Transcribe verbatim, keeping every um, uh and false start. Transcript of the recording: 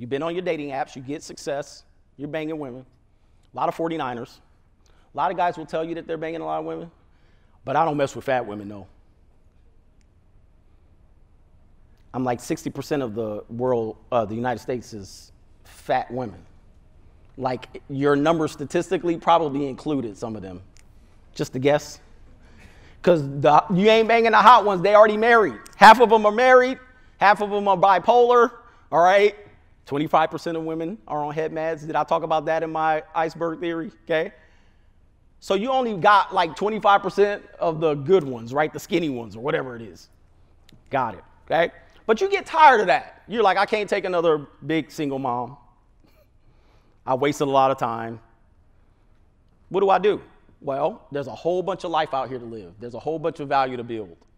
You've been on your dating apps, you get success, you're banging women. A lot of forty-niners. A lot of guys will tell you that they're banging a lot of women, but I don't mess with fat women, no. I'm like sixty percent of the world, uh, the United States is fat women. Like your number statistically probably included some of them. Just a guess. Because you ain't banging the hot ones, they already married. Half of them are married, half of them are bipolar, all right? twenty-five percent of women are on head meds. Did I talk about that in my iceberg theory, okay? So you only got like twenty-five percent of the good ones, right? The skinny ones or whatever it is. Got it, okay? But you get tired of that. You're like, I can't take another big single mom. I wasted a lot of time. What do I do? Well, there's a whole bunch of life out here to live. There's a whole bunch of value to build.